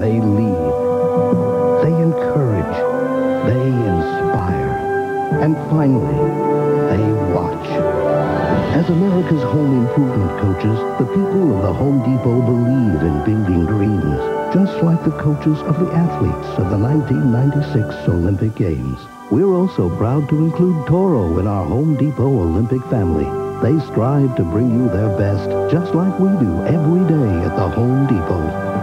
They lead, they encourage, they inspire, and finally, they watch. As America's home improvement coaches, the people of the Home Depot believe in building dreams, just like the coaches of the athletes of the 1996 Olympic Games. We're also proud to include Toro in our Home Depot Olympic family. They strive to bring you their best, just like we do every day at the Home Depot.